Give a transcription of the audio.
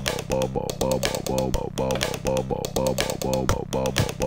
bobo bobo bobo bobo bobo bobo bobo bobo bobo.